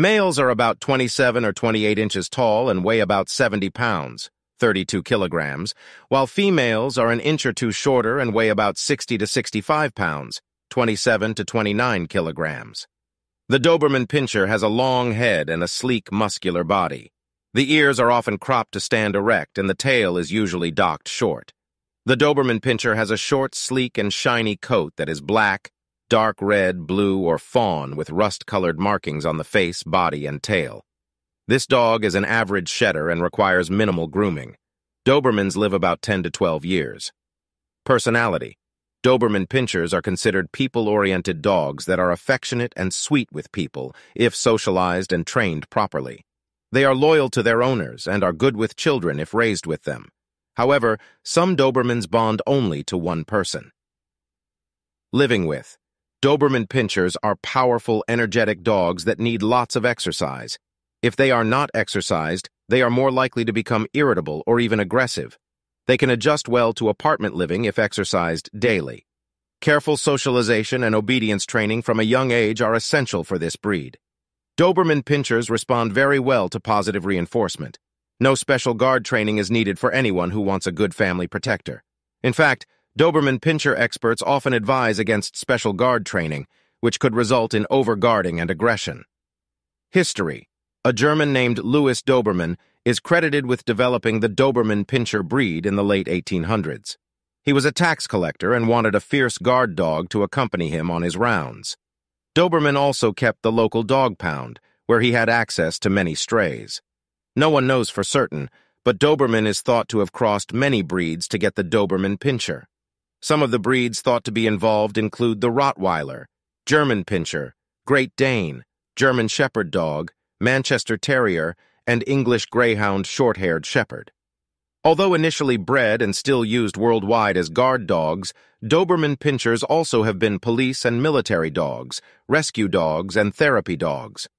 Males are about 27 or 28 inches tall and weigh about 70 pounds, 32 kilograms, while females are an inch or two shorter and weigh about 60 to 65 pounds, 27 to 29 kilograms. The Doberman Pinscher has a long head and a sleek, muscular body. The ears are often cropped to stand erect, and the tail is usually docked short. The Doberman Pinscher has a short, sleek, and shiny coat that is black, dark red, blue, or fawn with rust-colored markings on the face, body, and tail. This dog is an average shedder and requires minimal grooming. Dobermans live about 10 to 12 years. Personality. Doberman Pinschers are considered people-oriented dogs that are affectionate and sweet with people, if socialized and trained properly. They are loyal to their owners and are good with children if raised with them. However, some Dobermans bond only to one person. Living with. Doberman Pinschers are powerful, energetic dogs that need lots of exercise. If they are not exercised, they are more likely to become irritable or even aggressive. They can adjust well to apartment living if exercised daily. Careful socialization and obedience training from a young age are essential for this breed. Doberman Pinschers respond very well to positive reinforcement. No special guard training is needed for anyone who wants a good family protector. In fact, Doberman Pinscher experts often advise against special guard training, which could result in overguarding and aggression. History. A German named Louis Doberman is credited with developing the Doberman Pinscher breed in the late 1800s. He was a tax collector and wanted a fierce guard dog to accompany him on his rounds. Doberman also kept the local dog pound, where he had access to many strays. No one knows for certain, but Doberman is thought to have crossed many breeds to get the Doberman Pinscher. Some of the breeds thought to be involved include the Rottweiler, German Pinscher, Great Dane, German Shepherd Dog, Manchester Terrier, and English Greyhound short-haired shepherd. Although initially bred and still used worldwide as guard dogs, Doberman Pinschers also have been police and military dogs, rescue dogs, and therapy dogs.